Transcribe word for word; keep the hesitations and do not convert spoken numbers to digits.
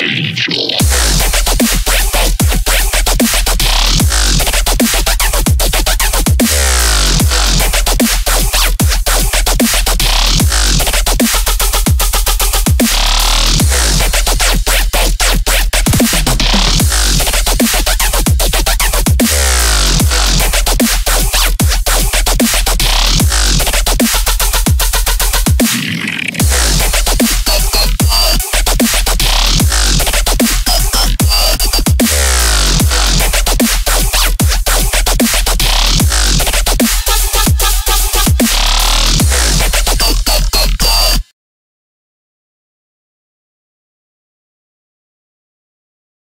Angel.